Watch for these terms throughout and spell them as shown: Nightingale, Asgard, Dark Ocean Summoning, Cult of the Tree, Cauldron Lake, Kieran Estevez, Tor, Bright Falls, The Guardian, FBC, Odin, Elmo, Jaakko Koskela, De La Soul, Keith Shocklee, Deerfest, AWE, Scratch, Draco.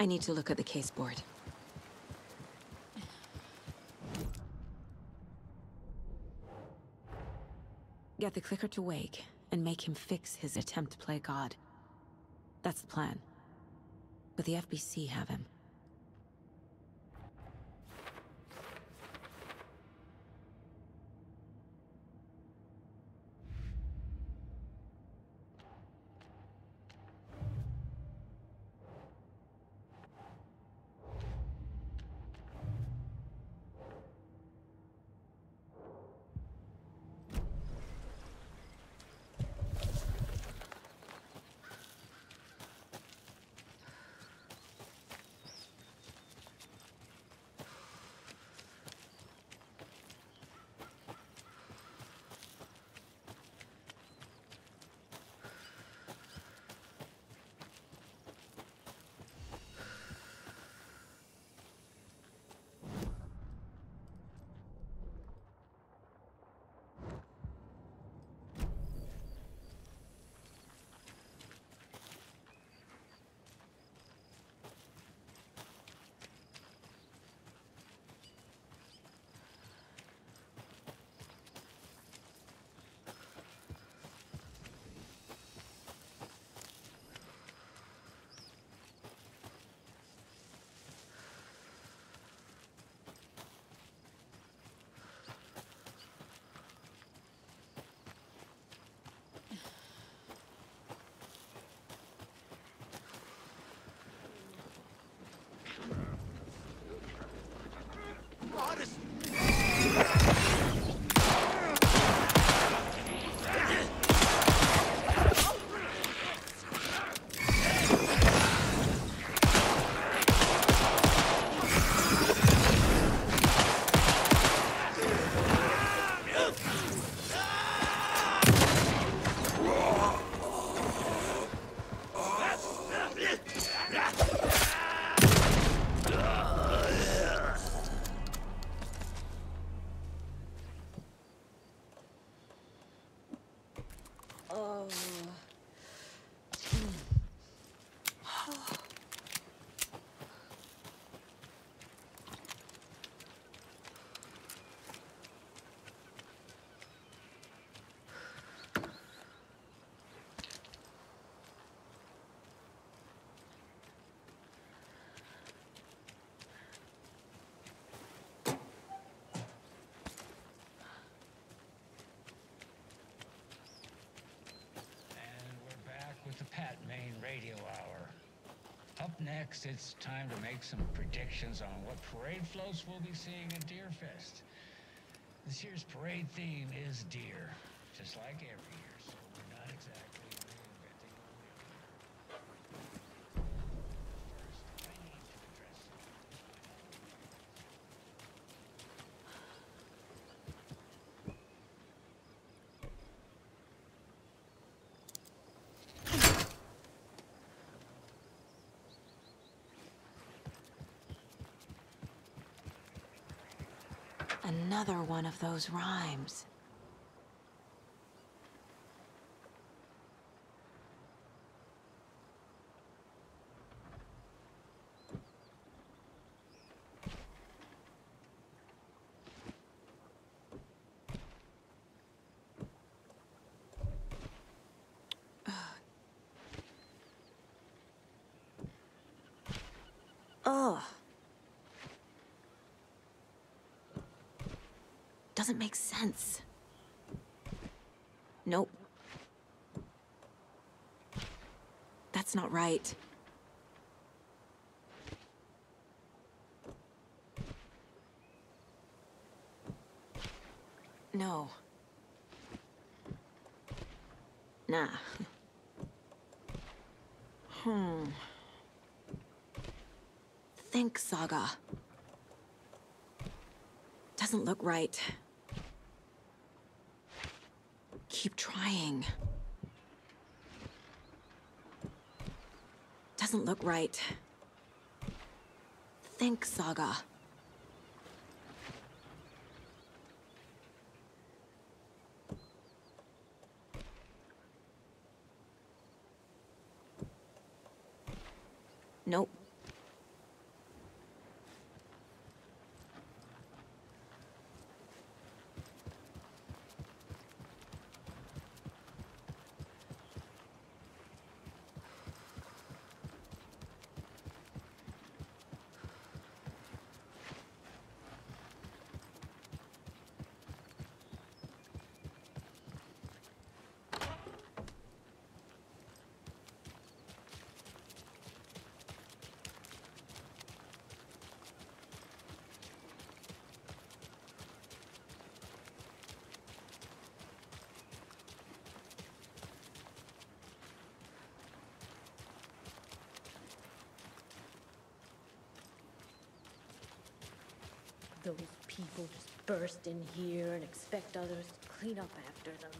I need to look at the case board. Get the clicker to wake and make him fix his attempt to play God. That's the plan. But the FBC have him. Radio hour. Up next, it's time to make some predictions on what parade floats we'll be seeing at Deerfest. This year's parade theme is deer, just like every year, so we're not exactly reinventing the wheel. First, I need to address another one of those rhymes. Doesn't make sense. Nope. That's not right. No. Nah. Think, Saga. Doesn't look right. Keep trying. Doesn't look right. Think, Saga. Nope. Those people just burst in here and expect others to clean up after them.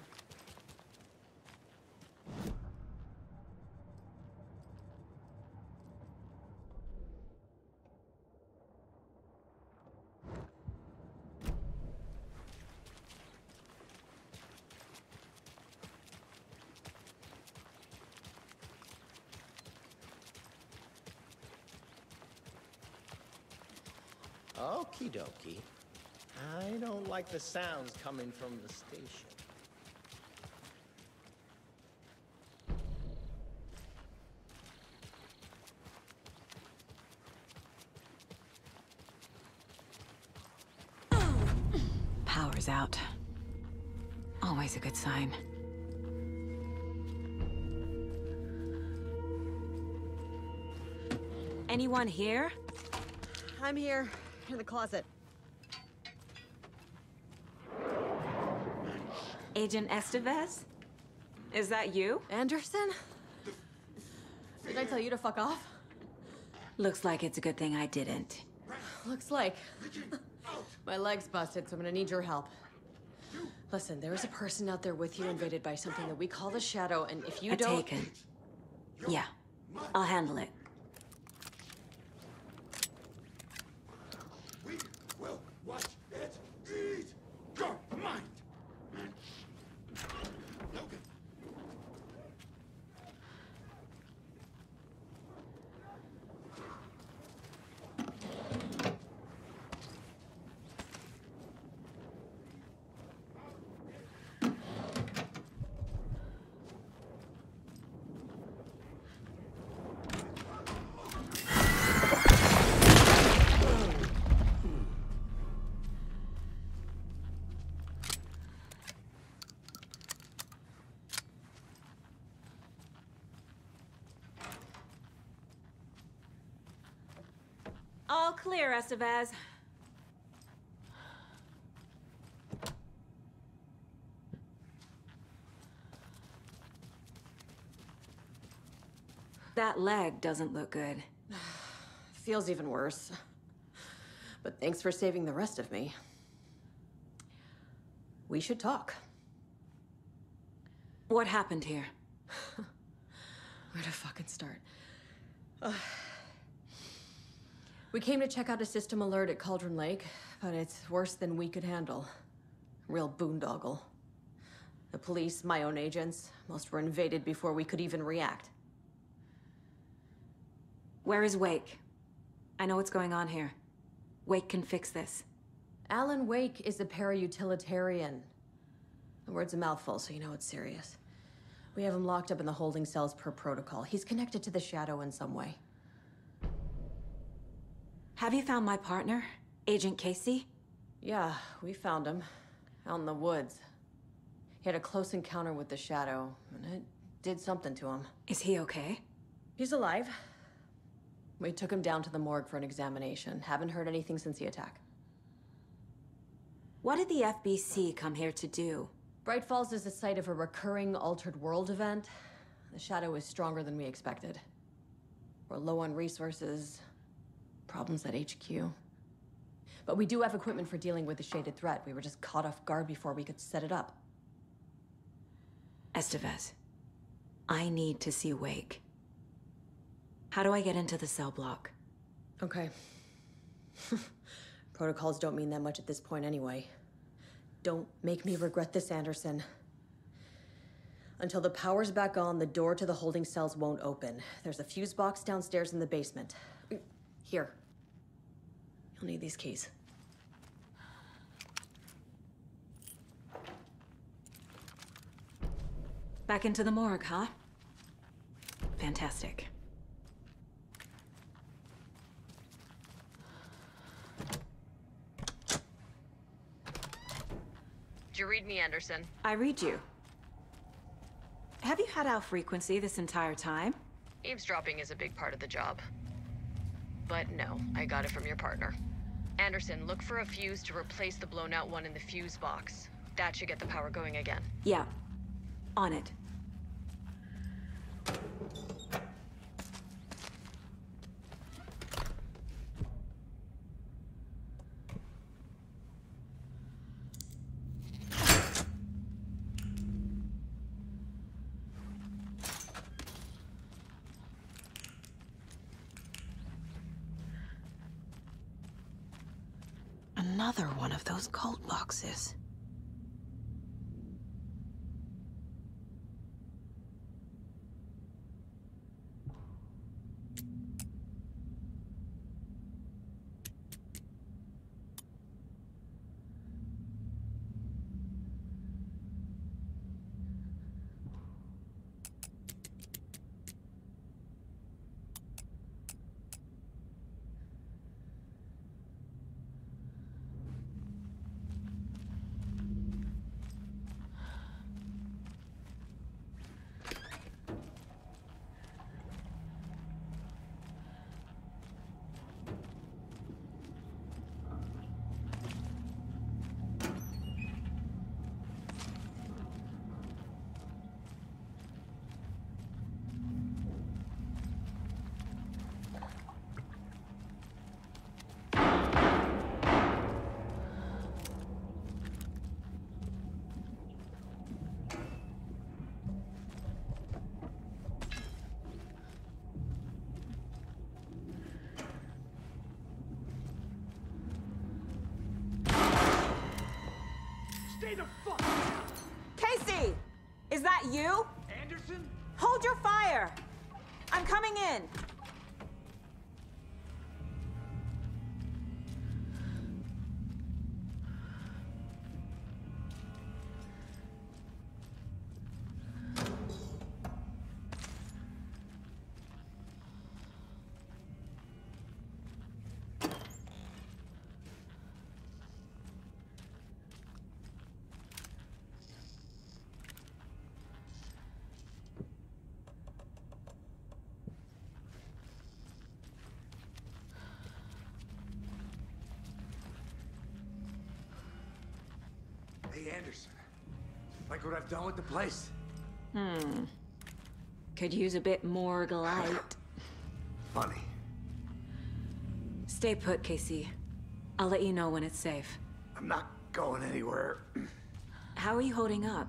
Okie dokie. I don't like the sounds coming from the station. Power's out. Always a good sign. Anyone here? I'm here. In the closet. Agent Estevez? Is that you? Anderson? Did I tell you to fuck off? Looks like it's a good thing I didn't. Looks like. My leg's busted, so I'm gonna need your help. Listen, there is a person out there with you invaded by something that we call the Shadow, and if you don't... Taken. Yeah, I'll handle it. All clear, Estevez. That leg doesn't look good. Feels even worse. But thanks for saving the rest of me. We should talk. What happened here? Where to fucking start? We came to check out a system alert at Cauldron Lake, but it's worse than we could handle. Real boondoggle. The police, my own agents, most were invaded before we could even react. Where is Wake? I know what's going on here. Wake can fix this. Alan Wake is a para-utilitarian. The word's a mouthful, so you know it's serious. We have him locked up in the holding cells per protocol. He's connected to the Shadow in some way. Have you found my partner, Agent Casey? Yeah, we found him, out in the woods. He had a close encounter with the Shadow, and it did something to him. Is he okay? He's alive. We took him down to the morgue for an examination. Haven't heard anything since the attack. What did the FBC come here to do? Bright Falls is the site of a recurring Altered World event. The Shadow is stronger than we expected. We're low on resources. Problems at HQ. But we do have equipment for dealing with the shaded threat. We were just caught off guard before we could set it up. Estevez, I need to see Wake. How do I get into the cell block? Okay. Protocols don't mean that much at this point anyway. Don't make me regret this, Anderson. Until the power's back on, the door to the holding cells won't open. There's a fuse box downstairs in the basement. Here. You'll need these keys. Back into the morgue, huh? Fantastic. Did you read me, Anderson? I read you. Have you had our frequency this entire time? Eavesdropping is a big part of the job. But no, I got it from your partner. Anderson, look for a fuse to replace the blown out one in the fuse box. That should get the power going again. Yeah. On it. Another one of those cult boxes. Casey! Is that you? Anderson? Hold your fire! I'm coming in! Anderson, like what I've done with the place. Could use a bit more light. Funny. Stay put, Casey. I'll let you know when it's safe. I'm not going anywhere. How are you holding up?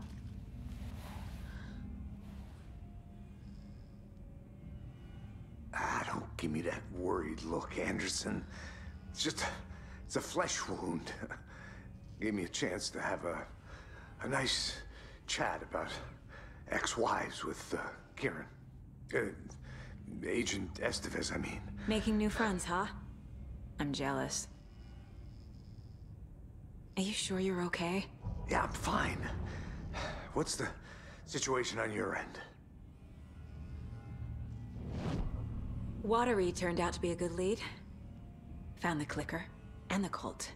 Ah, don't give me that worried look, Anderson. It's just, it's a flesh wound. Gave me a chance to have a nice chat about ex-wives with Kieran. Agent Estevez, I mean. Making new friends, huh? I'm jealous. Are you sure you're okay? Yeah, I'm fine. What's the situation on your end? Watery turned out to be a good lead. Found the clicker and the cult.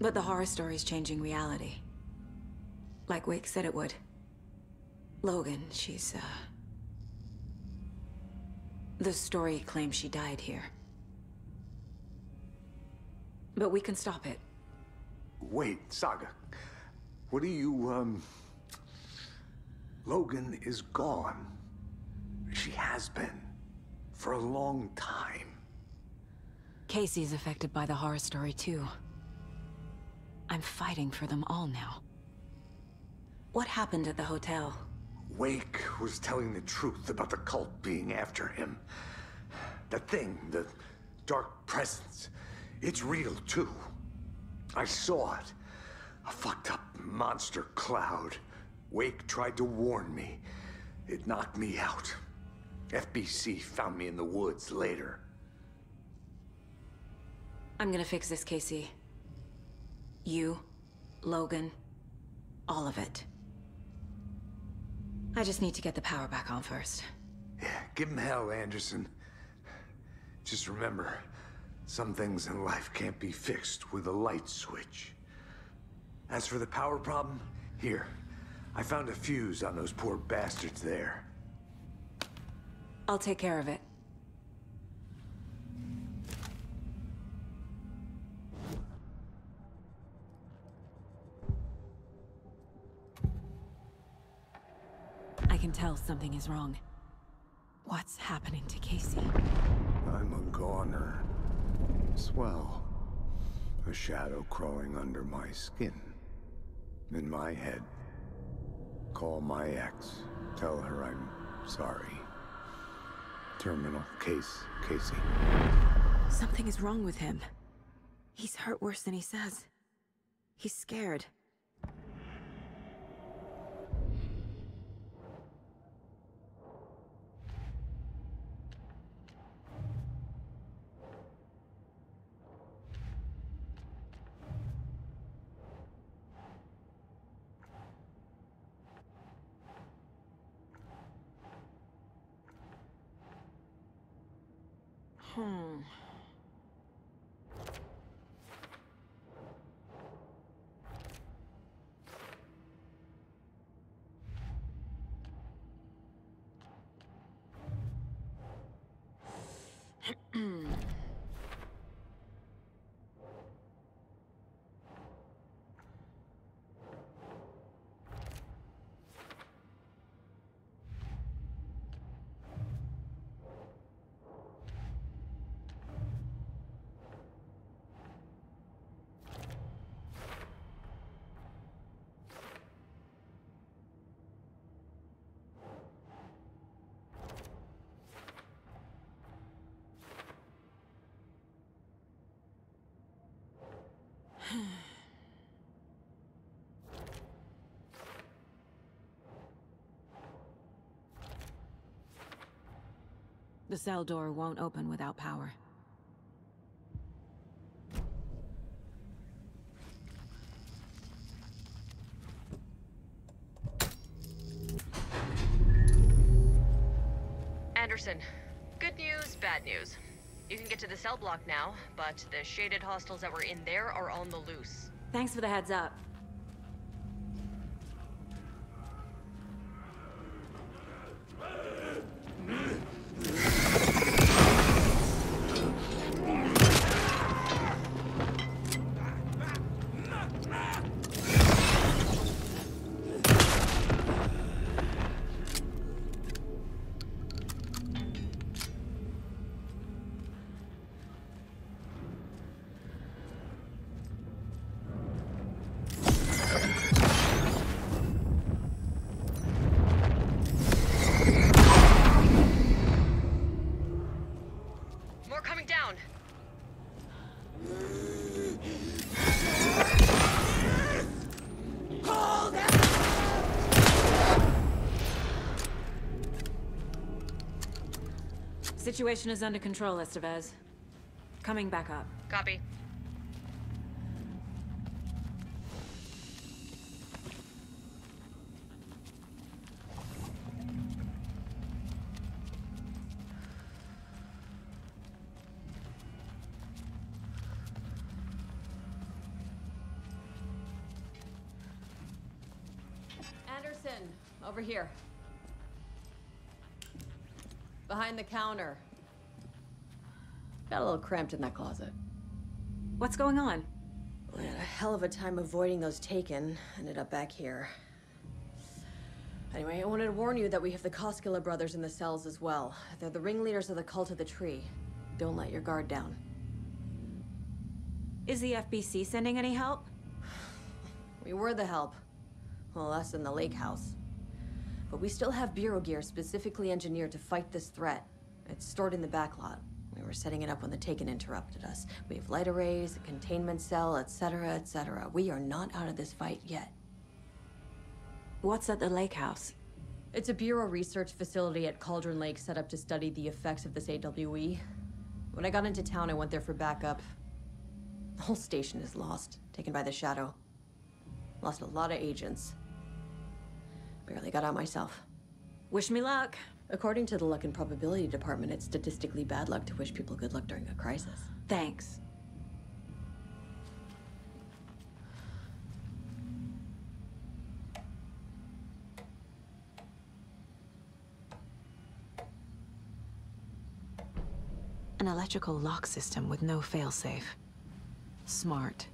But the horror story's changing reality. Like Wake said it would. Logan, she's, the story claims she died here. But we can stop it. Wait, Saga. What do you, Logan is gone. She has been. For a long time. Casey's affected by the horror story, too. I'm fighting for them all now. What happened at the hotel? Wake was telling the truth about the cult being after him. The thing, the dark presence, it's real too. I saw it. A fucked up monster cloud. Wake tried to warn me. It knocked me out. FBC found me in the woods later. I'm gonna fix this, Casey. You, Logan, all of it. I just need to get the power back on first. Yeah, give him hell, Anderson. Just remember, some things in life can't be fixed with a light switch. As for the power problem, here. I found a fuse on those poor bastards there. I'll take care of it. I can tell something is wrong. What's happening to Casey? I'm a goner. Swell. A shadow crawling under my skin. In my head. Call my ex. Tell her I'm sorry. Terminal case, Casey. Something is wrong with him. He's hurt worse than he says. He's scared. The cell door won't open without power. Anderson, good news, bad news. You can get to the cell block now, but the shaded hostiles that were in there are on the loose. Thanks for the heads up. The situation is under control, Estevez. Coming back up. Copy. Anderson, over here. Behind the counter. Got a little cramped in that closet. What's going on? We had a hell of a time avoiding those taken. Ended up back here. Anyway, I wanted to warn you that we have the Koskela brothers in the cells as well. They're the ringleaders of the Cult of the Tree. Don't let your guard down. Is the FBC sending any help? We were the help. Well, us and the lake house. But we still have bureau gear specifically engineered to fight this threat. It's stored in the backlot. We were setting it up when the Taken interrupted us. We have light arrays, a containment cell, etc., etc. We are not out of this fight yet. What's at the lake house? It's a bureau research facility at Cauldron Lake set up to study the effects of this AWE. When I got into town, I went there for backup. The whole station is lost, taken by the Shadow. Lost a lot of agents. Barely got out myself. Wish me luck. According to the Luck and Probability Department, it's statistically bad luck to wish people good luck during a crisis. Thanks. An electrical lock system with no failsafe. Smart.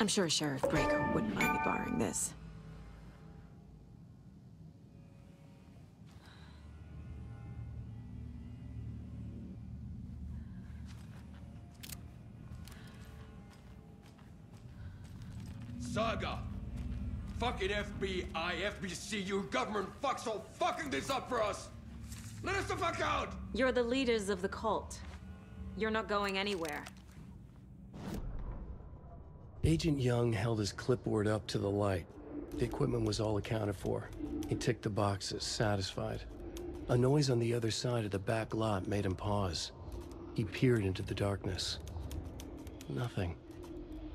I'm sure Sheriff Draco wouldn't mind me borrowing this. Saga! Fucking FBI, FBC, you government fucks all fucking this up for us! Let us the fuck out! You're the leaders of the cult. You're not going anywhere. Agent Young held his clipboard up to the light. The equipment was all accounted for. He ticked the boxes, satisfied. A noise on the other side of the back lot made him pause. He peered into the darkness. Nothing.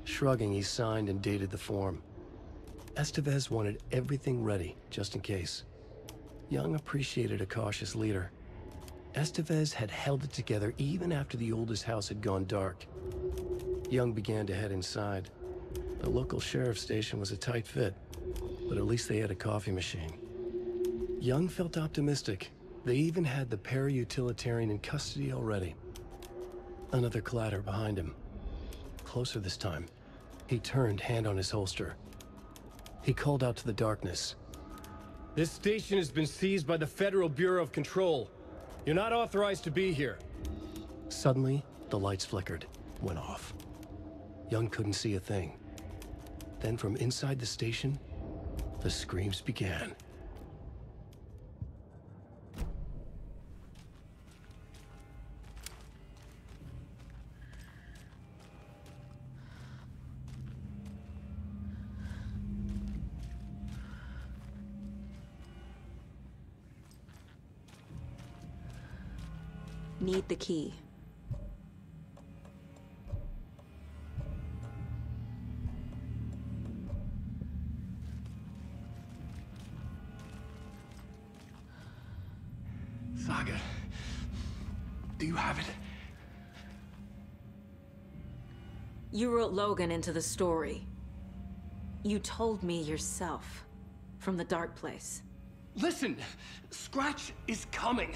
Shrugging, he signed and dated the form. Estevez wanted everything ready, just in case. Young appreciated a cautious leader. Estevez had held it together even after the oldest house had gone dark. Young began to head inside. The local sheriff's station was a tight fit, but at least they had a coffee machine. Young felt optimistic. They even had the para-utilitarian in custody already. Another clatter behind him. Closer this time. He turned, hand on his holster. He called out to the darkness. This station has been seized by the Federal Bureau of Control. You're not authorized to be here. Suddenly, the lights flickered, went off. Young couldn't see a thing. Then from inside the station, the screams began. Need the key. Saga, do you have it? You wrote Logan into the story. You told me yourself, from the dark place. Listen, Scratch is coming.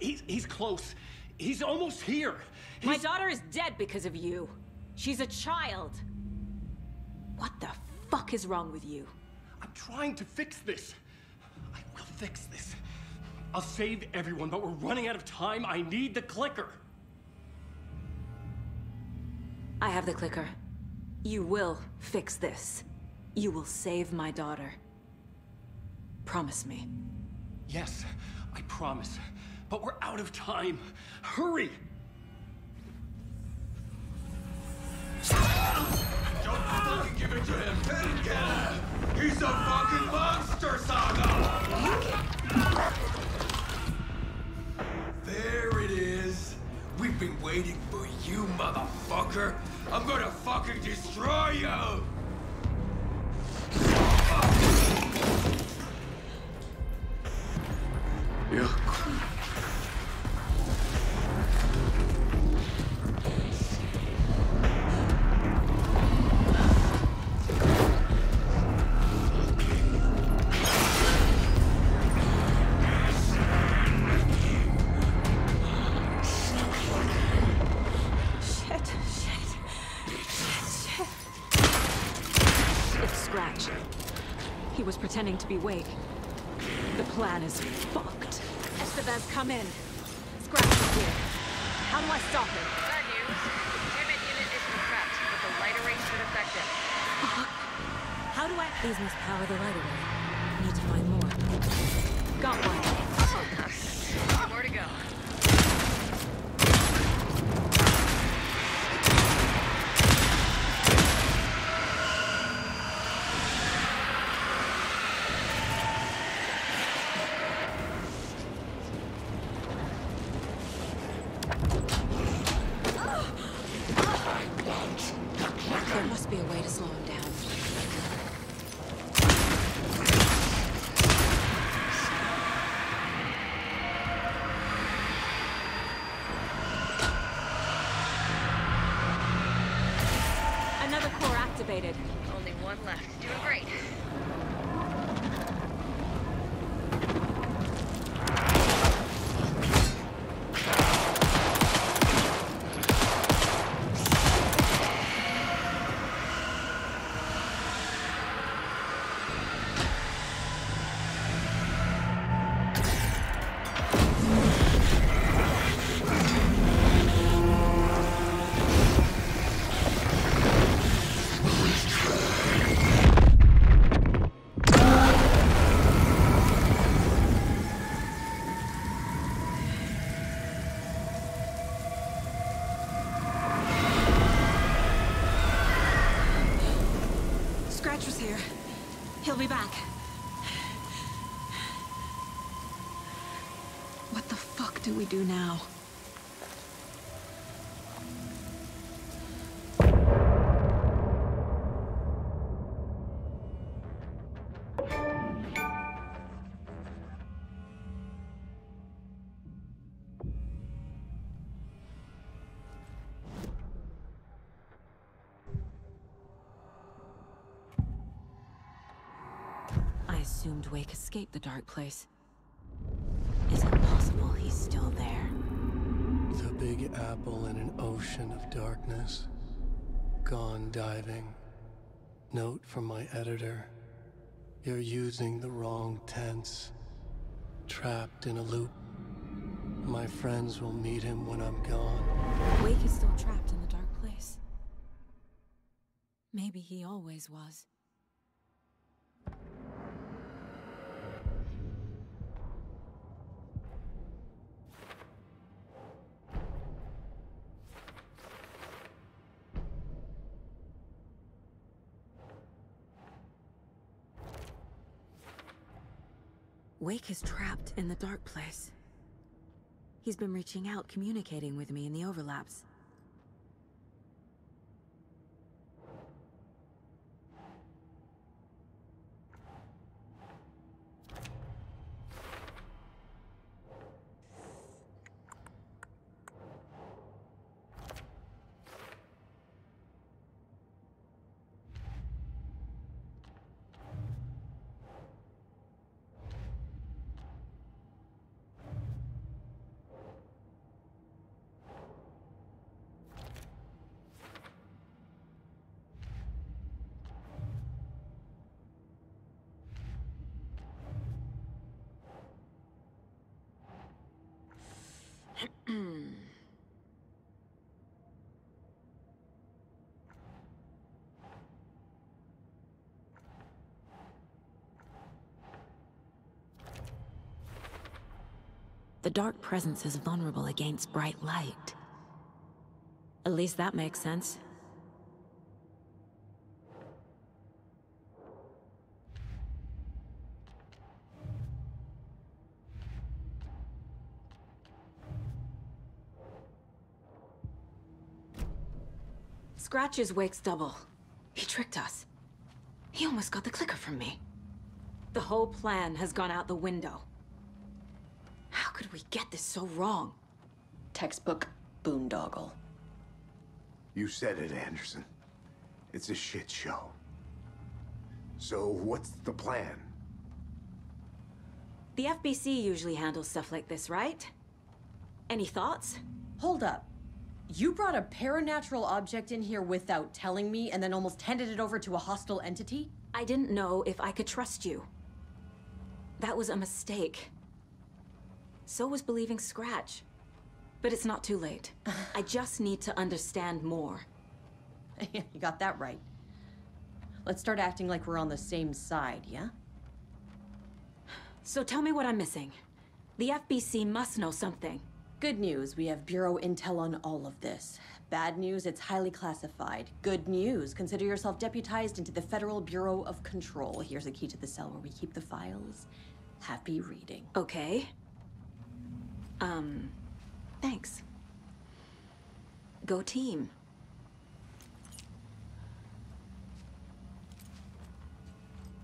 He's close. He's almost here. My daughter is dead because of you. She's a child. What the fuck is wrong with you? I'm trying to fix this. I will fix this. I'll save everyone, but we're running out of time. I need the clicker. I have the clicker. You will fix this. You will save my daughter. Promise me. Yes, I promise. But we're out of time. Hurry! Don't fucking give it to him! Let him get it! He's a fucking monster, Saga! There it is! We've been waiting for you, motherfucker! I'm gonna fucking destroy you! Yuck. Pretending to be awake. The plan is fucked. Estevez, come in. Scratch is here. How do I stop him? Bad news. Containment unit is trapped, but the light array should affect it. Fuck. How do I... These must power the light array. Need to find more. Got one. More to go. Only one left. Doing great. be back. What the fuck do we do now? Wake escaped the dark place. Is it possible he's still there? The Big Apple in an ocean of darkness. Gone diving. Note from my editor. You're using the wrong tense. Trapped in a loop. My friends will meet him when I'm gone. Wake is still trapped in the dark place. Maybe he always was. Wake is trapped in the dark place. He's been reaching out, communicating with me in the overlaps. The dark presence is vulnerable against bright light. At least that makes sense. Scratch's Wake's double. He tricked us. He almost got the clicker from me. The whole plan has gone out the window. How could we get this so wrong? Textbook boondoggle. You said it, Anderson. It's a shit show. So what's the plan? The FBC usually handles stuff like this, right? Any thoughts? Hold up. You brought a paranatural object in here without telling me and then almost handed it over to a hostile entity? I didn't know if I could trust you. That was a mistake. So was believing Scratch. But it's not too late. I just need to understand more. You got that right. Let's start acting like we're on the same side, yeah? So tell me what I'm missing. The FBC must know something. Good news, we have Bureau intel on all of this. Bad news, it's highly classified. Good news, consider yourself deputized into the Federal Bureau of Control. Here's a key to the cell where we keep the files. Happy reading. Okay. Thanks. Go team.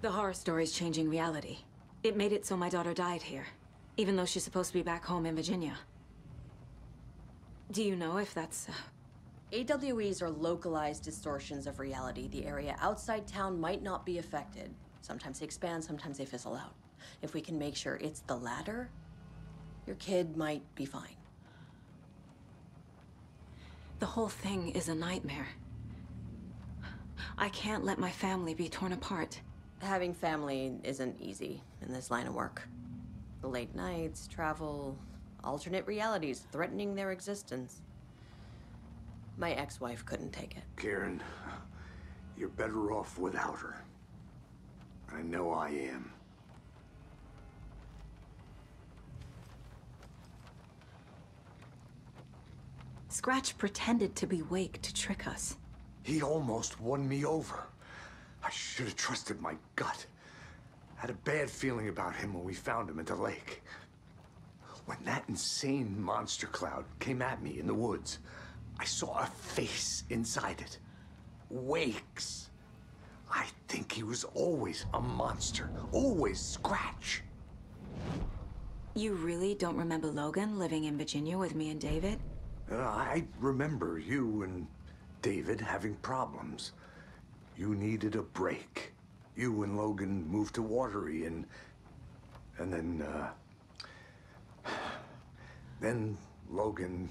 The horror story's changing reality. It made it so my daughter died here, even though she's supposed to be back home in Virginia. Do you know if that's... AWEs are localized distortions of reality. The area outside town might not be affected. Sometimes they expand, sometimes they fizzle out. If we can make sure it's the latter, your kid might be fine. The whole thing is a nightmare. I can't let my family be torn apart. Having family isn't easy in this line of work. The late nights, travel... alternate realities threatening their existence. My ex-wife couldn't take it. Karen, you're better off without her. I know I am. Scratch pretended to be Wake to trick us. He almost won me over. I should have trusted my gut. had a bad feeling about him when we found him at the lake. When that insane monster cloud came at me in the woods, I saw a face inside it. Wake's. I think he was always a monster, always Scratch. You really don't remember Logan living in Virginia with me and David? I remember you and David having problems. You needed a break. You and Logan moved to Watery and then Logan,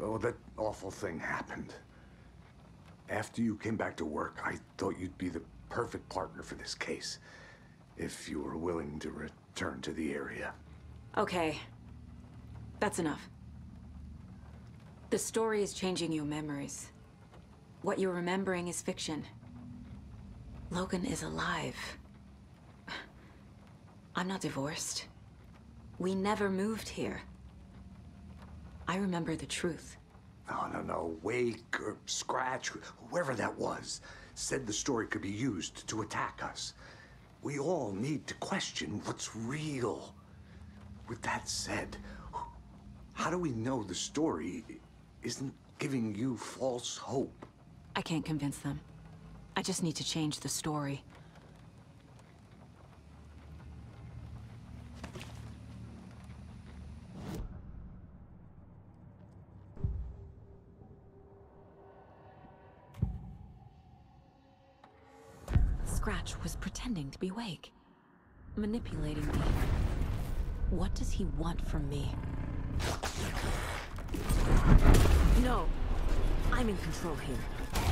oh, that awful thing happened. After you came back to work, I thought you'd be the perfect partner for this case, if you were willing to return to the area. Okay. That's enough. The story is changing your memories. What you're remembering is fiction. Logan is alive. I'm not divorced. We never moved here. I remember the truth. No. Wake or Scratch, whoever that was, said the story could be used to attack us. We all need to question what's real. With that said, how do we know the story isn't giving you false hope? I can't convince them. I just need to change the story. Scratch was pretending to be Wake, manipulating me. What does he want from me? No, I'm in control here.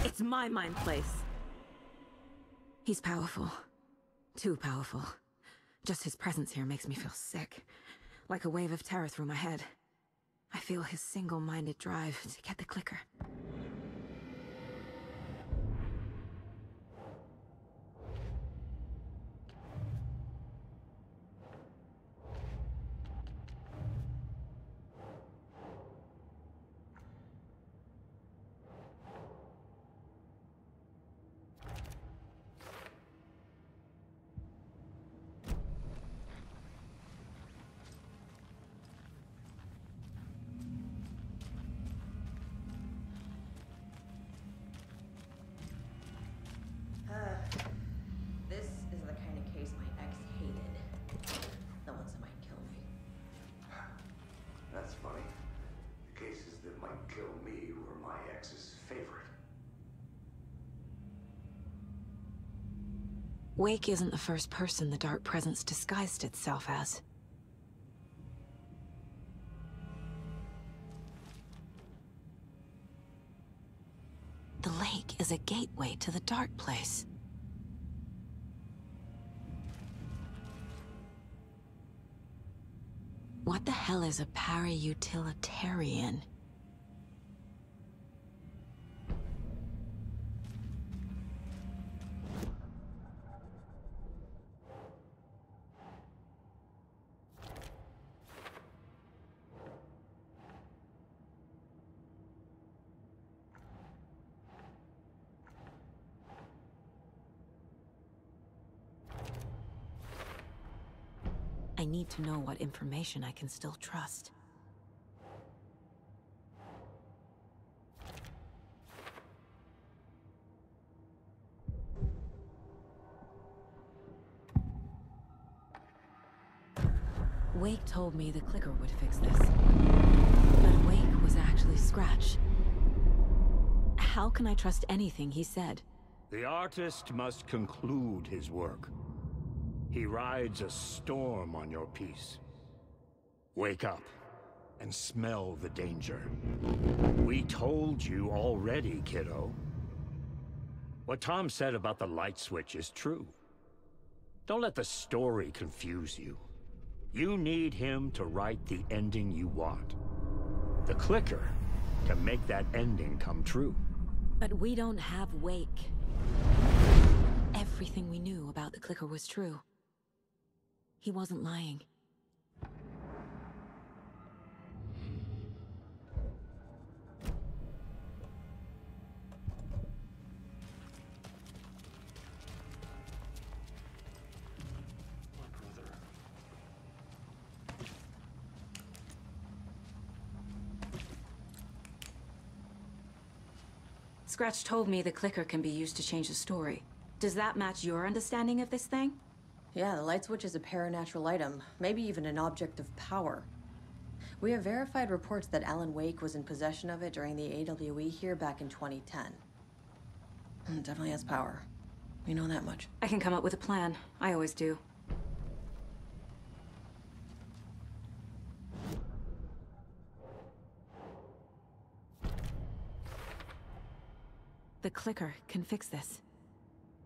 It's my mind place. He's powerful. Too powerful. Just his presence here makes me feel sick. Like a wave of terror through my head. I feel his single-minded drive to get the clicker. Wake isn't the first person the Dark Presence disguised itself as. The lake is a gateway to the Dark Place. What the hell is a para-utilitarian? I need to know what information I can still trust. Wake told me the clicker would fix this. But Wake was actually Scratch. How can I trust anything he said? The artist must conclude his work. He rides a storm on your piece. Wake up and smell the danger. We told you already, kiddo. What Tom said about the light switch is true. Don't let the story confuse you. You need him to write the ending you want. The clicker to make that ending come true. But we don't have Wake. Everything we knew about the clicker was true. He wasn't lying. Scratch told me the clicker can be used to change the story. Does that match your understanding of this thing? Yeah, the light switch is a paranatural item, maybe even an object of power. We have verified reports that Alan Wake was in possession of it during the AWE here back in 2010. It definitely has power. We know that much. I can come up with a plan. I always do. The clicker can fix this,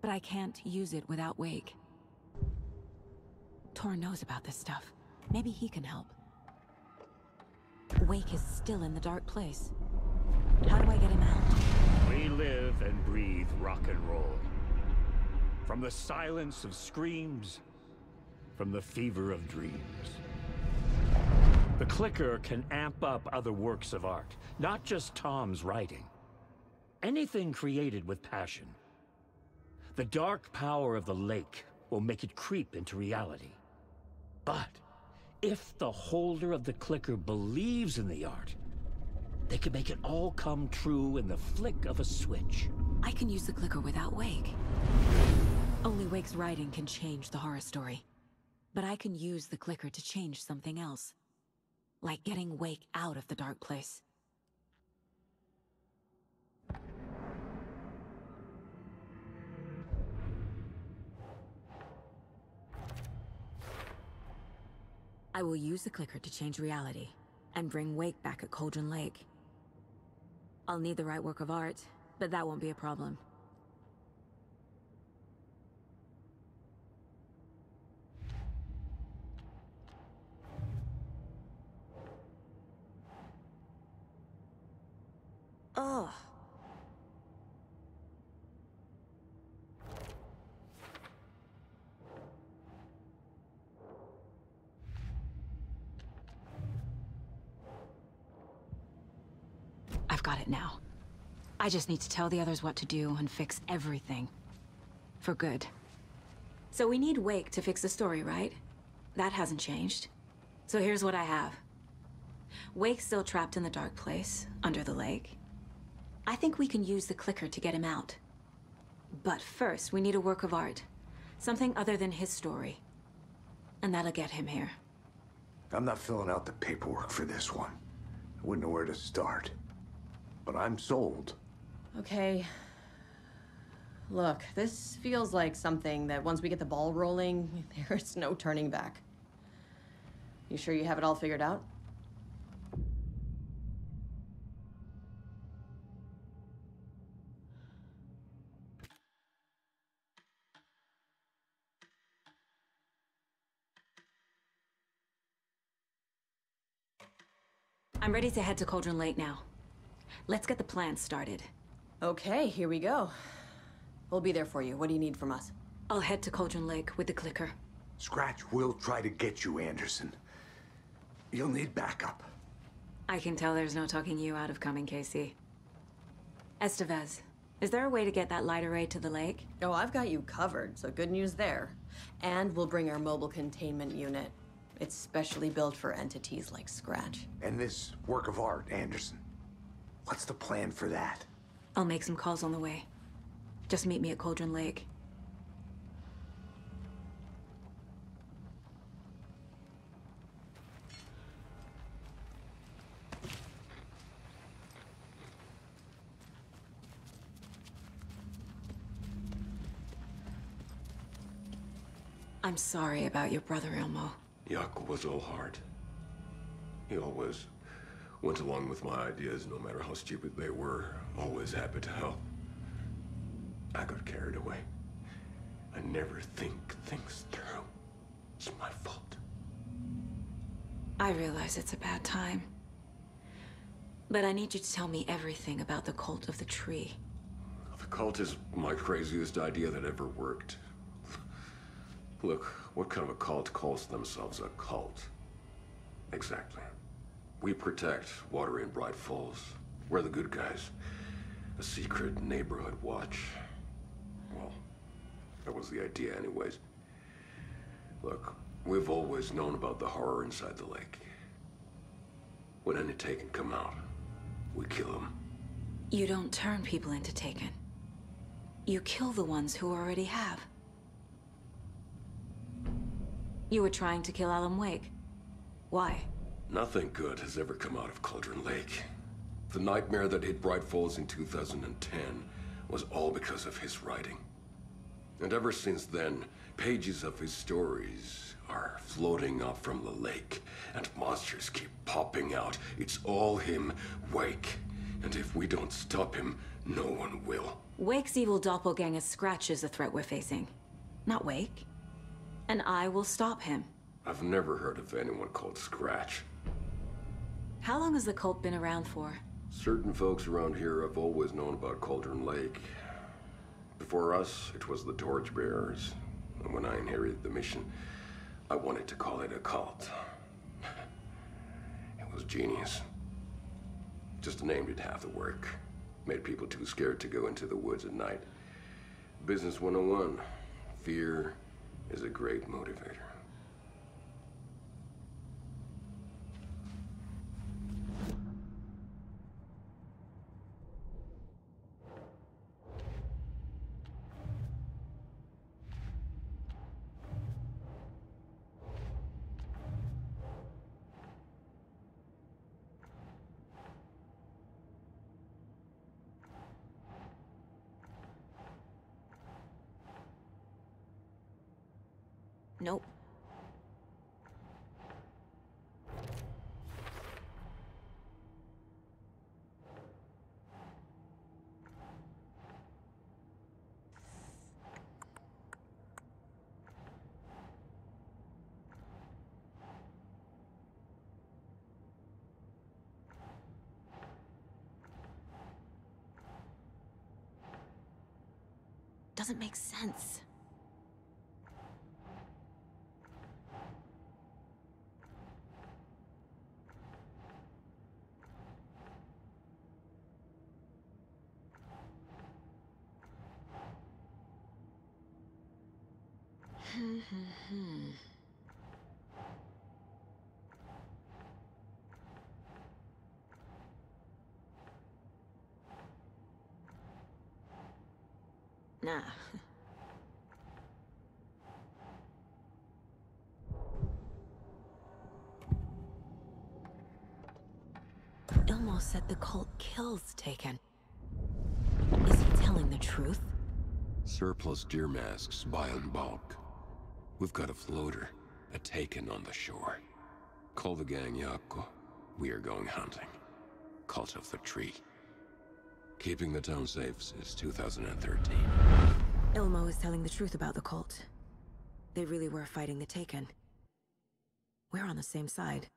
but I can't use it without Wake. Tor knows about this stuff. Maybe he can help. Wake is still in the dark place. How do I get him out? We live and breathe rock and roll. From the silence of screams, from the fever of dreams. The clicker can amp up other works of art, not just Tom's writing. Anything created with passion. The dark power of the lake will make it creep into reality. But if the holder of the clicker believes in the art, they can make it all come true in the flick of a switch. I can use the clicker without Wake. Only Wake's writing can change the horror story. But I can use the clicker to change something else. Like getting Wake out of the dark place. I will use the clicker to change reality, and bring Wake back at Cauldron Lake. I'll need the right work of art, but that won't be a problem. Oh. I've got it now. I just need to tell the others what to do and fix everything. For good. So we need Wake to fix the story, right? That hasn't changed. So here's what I have. Wake's still trapped in the dark place, under the lake. I think we can use the clicker to get him out. But first, we need a work of art. Something other than his story. And that'll get him here. I'm not filling out the paperwork for this one. I wouldn't know where to start. But I'm sold. Okay. Look, this feels like something that once we get the ball rolling, there's no turning back. You sure you have it all figured out? I'm ready to head to Cauldron Lake now. Let's get the plan started. Okay, here we go. We'll be there for you. What do you need from us? I'll head to Cauldron Lake with the clicker. Scratch will try to get you, Anderson. You'll need backup. I can tell there's no talking you out of coming, Casey. Estevez, is there a way to get that light array to the lake? Oh, I've got you covered, so good news there. And we'll bring our mobile containment unit. It's specially built for entities like Scratch. And this work of art, Anderson. What's the plan for that? I'll make some calls on the way. Just meet me at Cauldron Lake. I'm sorry about your brother, Elmo. Jaakko was all heart. He always went along with my ideas, no matter how stupid they were, always happy to help. I got carried away. I never think things through. It's my fault. I realize it's a bad time. But I need you to tell me everything about the Cult of the Tree. The cult is my craziest idea that ever worked. Look, what kind of a cult calls themselves a cult? Exactly. We protect water in Bright Falls. We're the good guys. A secret neighborhood watch. Well, that was the idea anyways. Look, we've always known about the horror inside the lake. When any Taken come out, we kill them. You don't turn people into Taken. You kill the ones who already have. You were trying to kill Alan Wake. Why? Nothing good has ever come out of Cauldron Lake. The nightmare that hit Bright Falls in 2010 was all because of his writing. And ever since then, pages of his stories are floating up from the lake, and monsters keep popping out. It's all him, Wake. And if we don't stop him, no one will. Wake's evil doppelganger Scratch is the threat we're facing, not Wake. And I will stop him. I've never heard of anyone called Scratch. How long has the cult been around for? Certain folks around here have always known about Cauldron Lake. Before us, it was the Torchbearers. And when I inherited the mission, I wanted to call it a cult. It was genius. Just named it half the work. Made people too scared to go into the woods at night. Business 101. Fear is a great motivator. Nope. Doesn't make sense. Nah. Elmo said the cult kills Taken. Is he telling the truth? Surplus deer masks buy in bulk. We've got a floater, a Taken on the shore. Call the gang, Jaakko. We are going hunting. Cult of the Tree. Keeping the town safe since 2013. Elmo is telling the truth about the cult. They really were fighting the Taken. We're on the same side.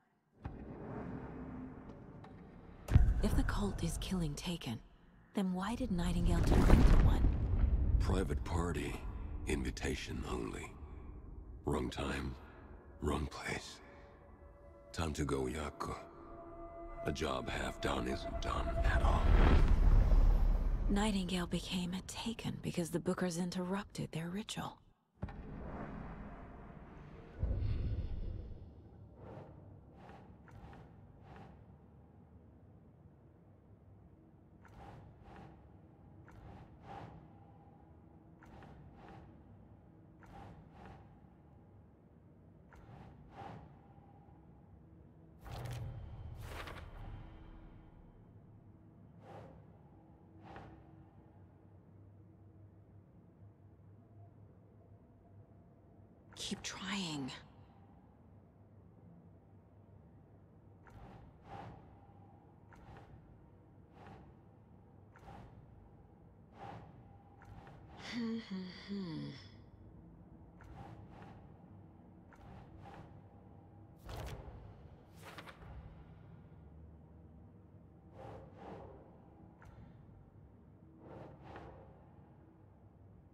If the cult is killing Taken, then why did Nightingale turn into one? Private party, invitation only. Wrong time, wrong place. Time to go, Jaakko. A job half done isn't done at all. Nightingale became a Taken because the Bookers interrupted their ritual. Keep trying.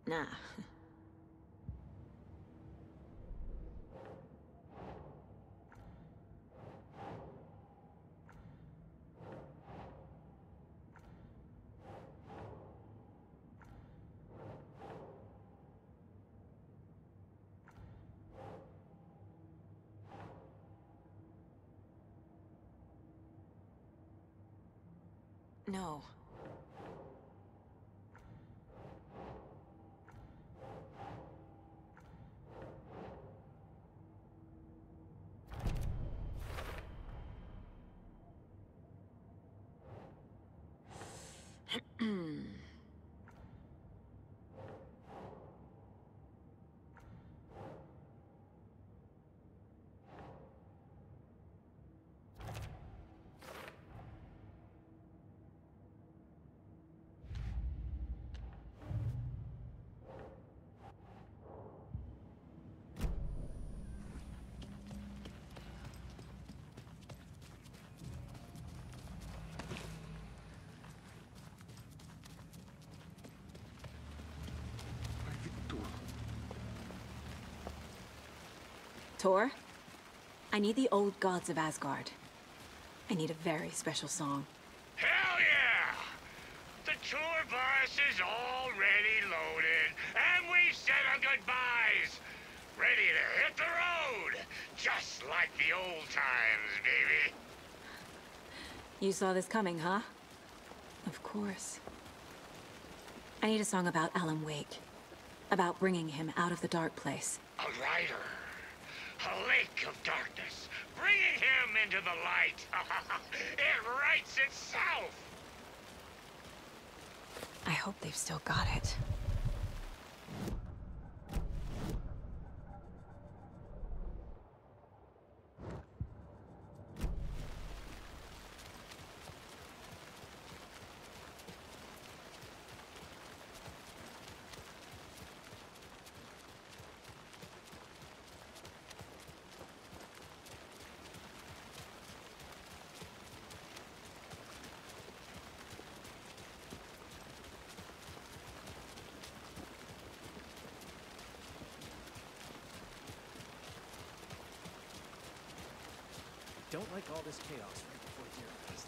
Nah. No. Tor, I need the old gods of Asgard. I need a very special song. Hell yeah! The tour bus is already loaded, and we said our goodbyes! Ready to hit the road! Just like the old times, baby! You saw this coming, huh? Of course. I need a song about Alan Wake. About bringing him out of the dark place. A rider. A lake of darkness. Bringing him into the light. It writes itself. I hope they've still got it. Don't like all this chaos right before your eyes.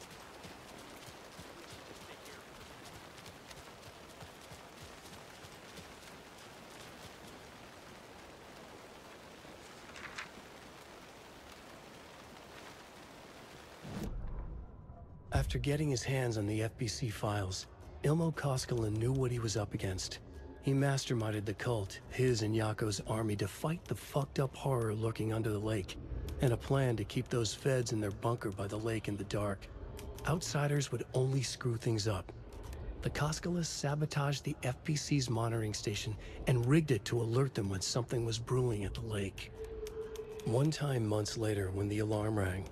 After getting his hands on the FBC files, Jaakko Koskela knew what he was up against. He masterminded the cult, his and Jaakko's army, to fight the fucked up horror lurking under the lake, and a plan to keep those feds in their bunker by the lake in the dark. Outsiders would only screw things up. The Koskelas sabotaged the FBC's monitoring station and rigged it to alert them when something was brewing at the lake. One time months later, when the alarm rang,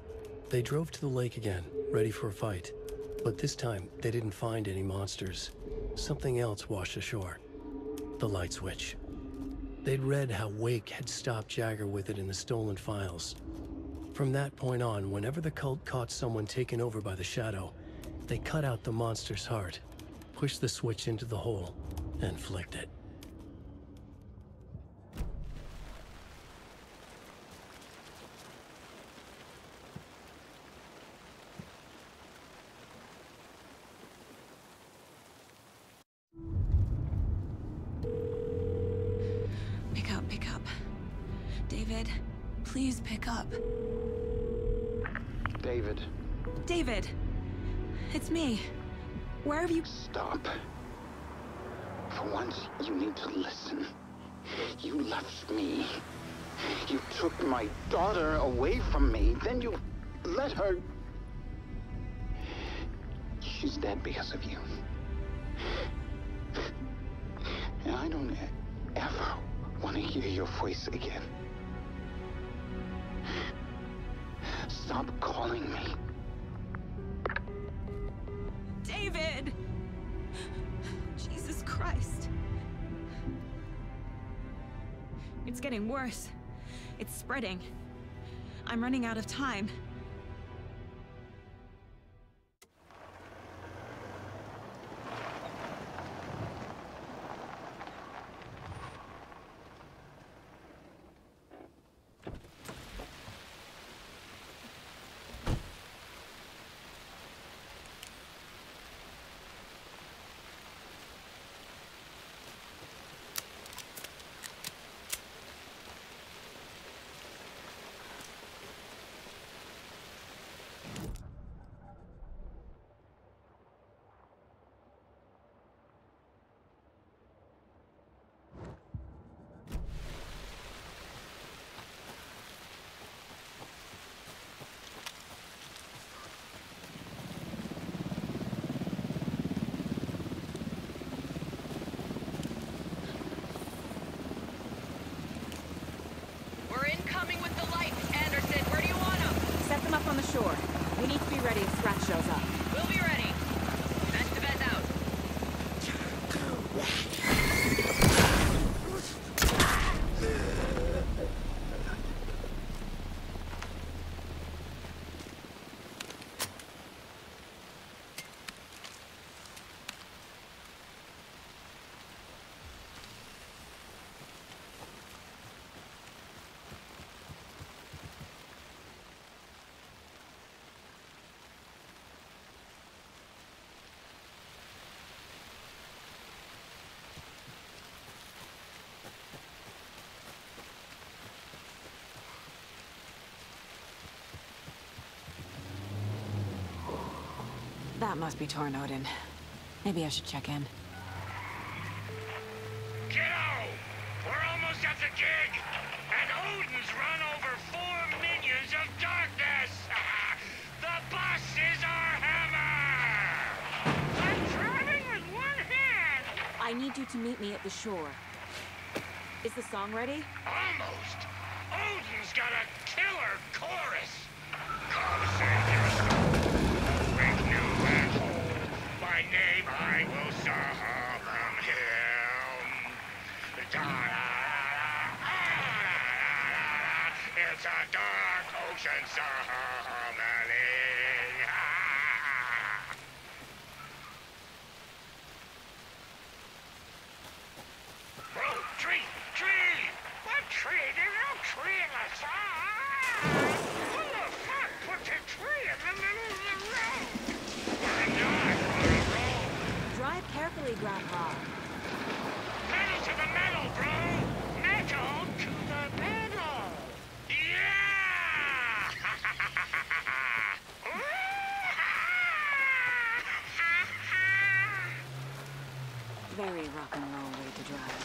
they drove to the lake again, ready for a fight. But this time, they didn't find any monsters. Something else washed ashore. The light switch. They'd read how Wake had stopped Jagger with it in the stolen files. From that point on, whenever the cult caught someone taken over by the shadow, they cut out the monster's heart, pushed the switch into the hole, and flicked it. Pick up. David, please pick up. David! It's me! Where have you— Stop. For once, you need to listen. You left me. You took my daughter away from me, then you let her— She's dead because of you. And I don't ever want to hear your voice again. Stop calling me. David! Jesus Christ. It's getting worse. It's spreading. I'm running out of time. Sure. We need to be ready if Scratch shows up. We'll be ready. That's the best out. That must be Tor and Odin. Maybe I should check in. Kiddo! We're almost at the gig! And Odin's run over 4 minions of darkness! The boss is our hammer! I'm driving with 1 hand! I need you to meet me at the shore. Is the song ready? Almost! Odin's got a killer chorus! Come save your soul! Make new and whole! By name I will summon him! It's a Dark Ocean Summoning! Oh, tree! What tree? There's no tree in the side! Who the fuck put the tree in the middle of the road? We're not on a road! Drive carefully, Grandpa. Pedal to the metal, bro! Metal to the metal! Yeah! Very rock and roll way to drive.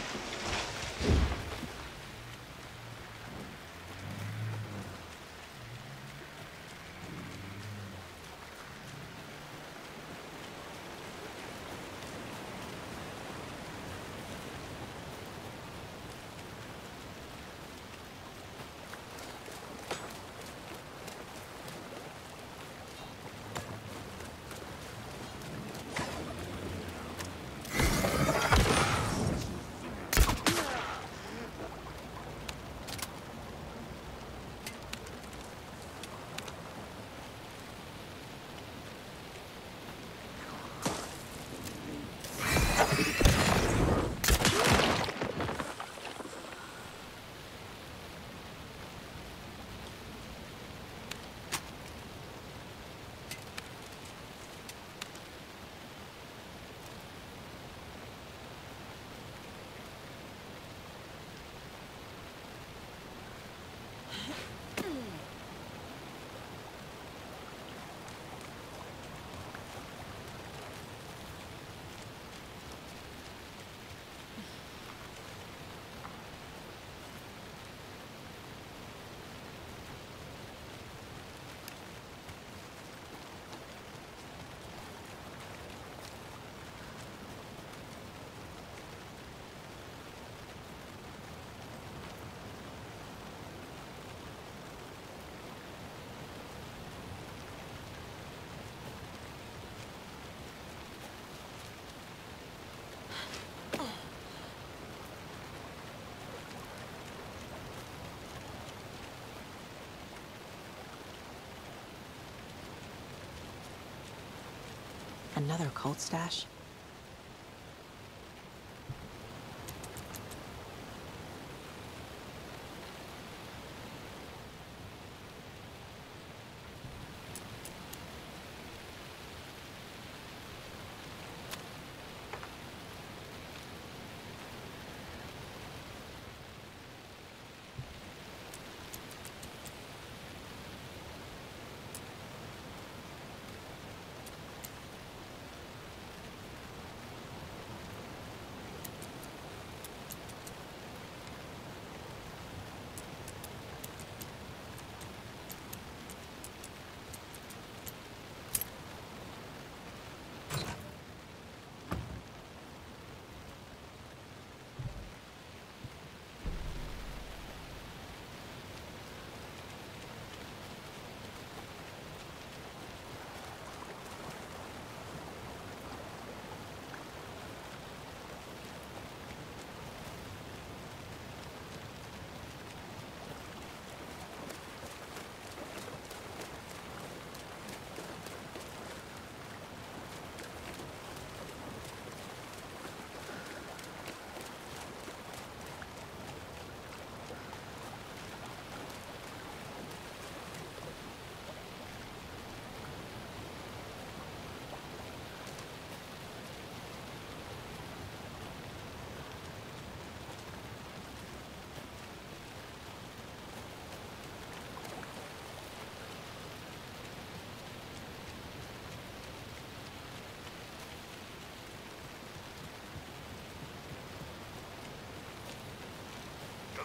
Another cult stash?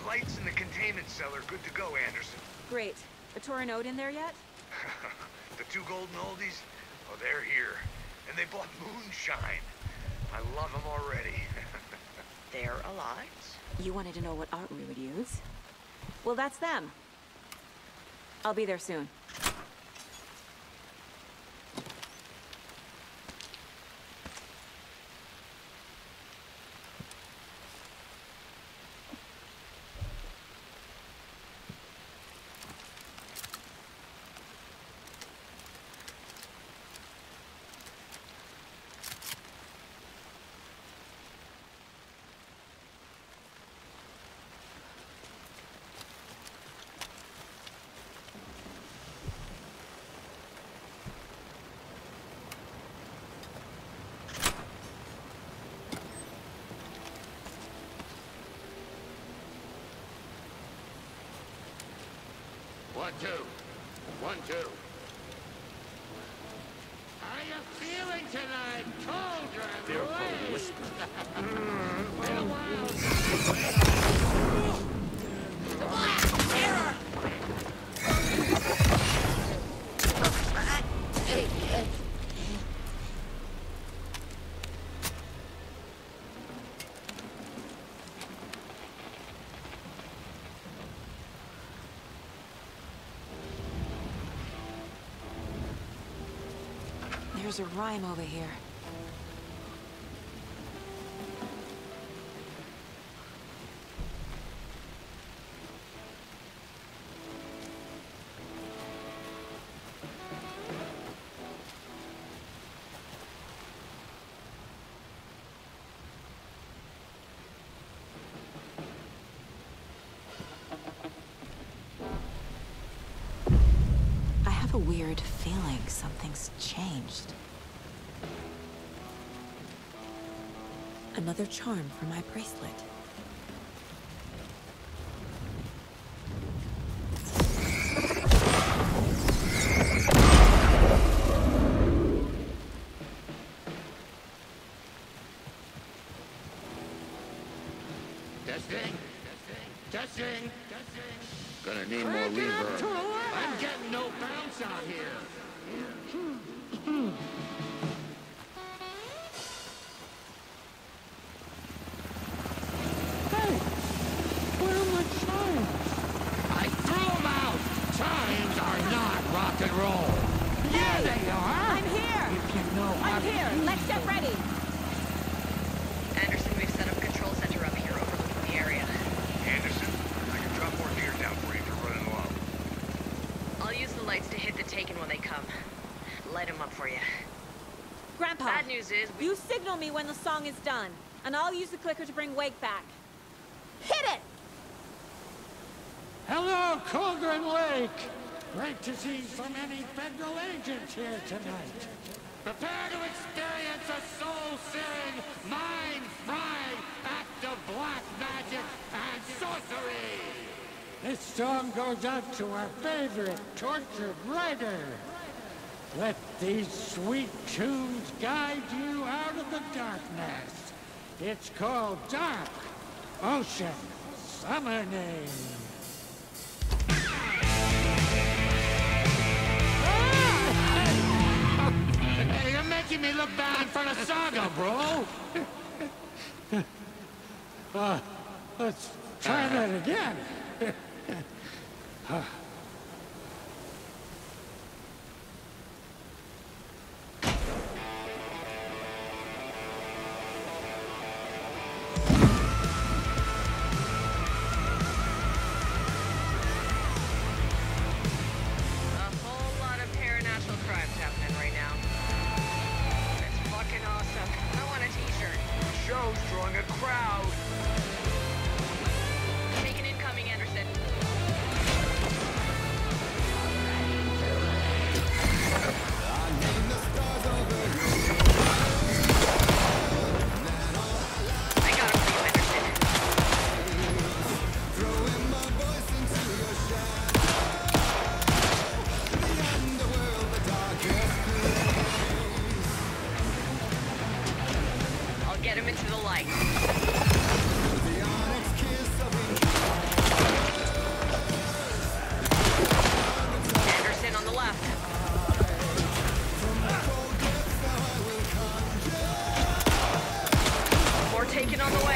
lights in the containment cell are good to go, Anderson. Great. Are Tor and Odin there yet? The two golden oldies? Oh, they're here. And they bought moonshine. I love them already. They're alive? You wanted to know what art we would use? Well, that's them. I'll be there soon. One, two. How you feeling tonight, Cauldron? They're all whispers. Been a while. Terror! There's a rhyme over here. I have a weird feeling something's changed. Another charm for my bracelet. Testing. Gonna need more reverb. I'm getting no bounce out here. You signal me when the song is done, and I'll use the clicker to bring Wake back. Hit it! Hello, Cauldron Lake! Great to see so many federal agents here tonight. Prepare to experience a soul-searing, mind-frying act of black magic and sorcery! This song goes out to our favorite tortured writer. Let these sweet tunes guide you out of the darkness. It's called Dark Ocean Summoning. Hey, you're making me look bad in front of Saga, bro. Let's try that again. Get him into the light. The onyx kiss of Odin on the way.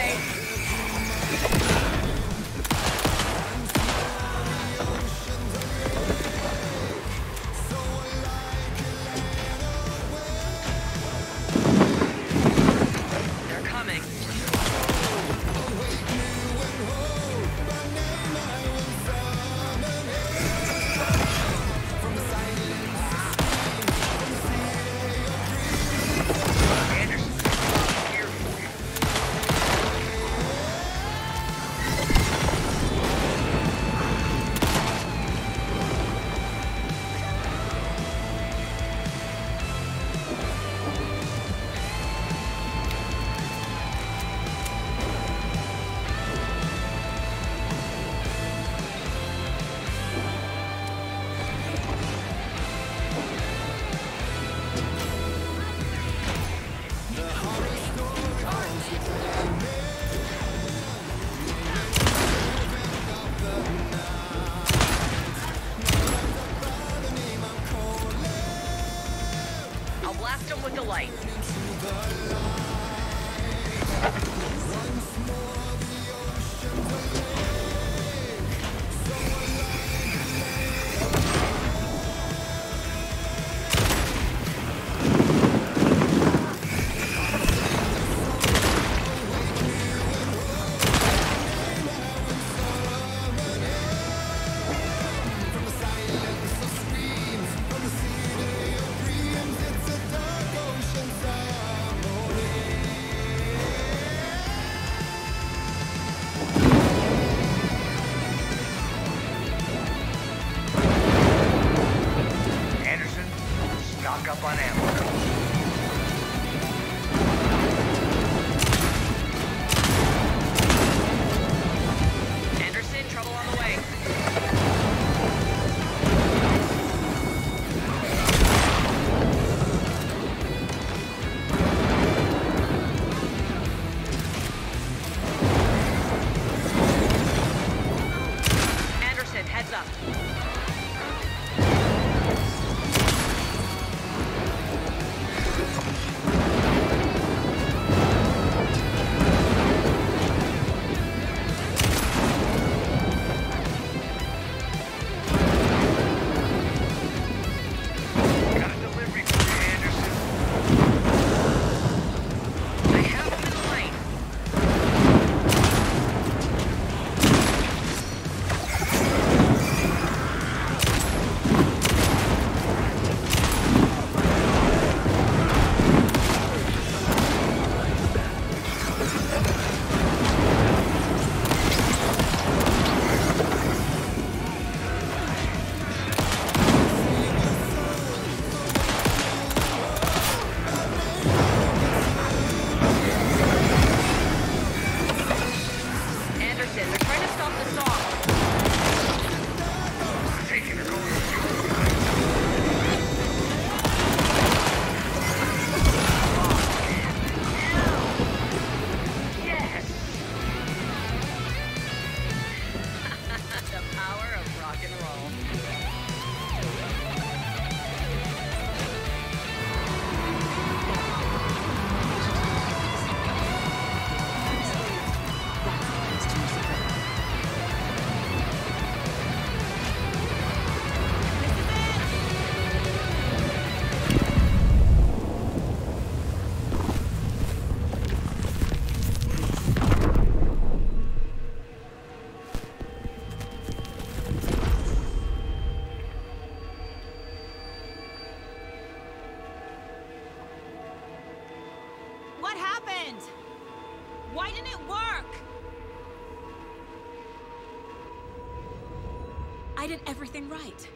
I did everything right.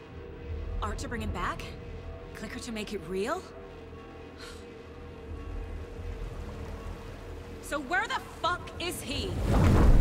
Art to bring him back? Clicker to make it real? So where the fuck is he?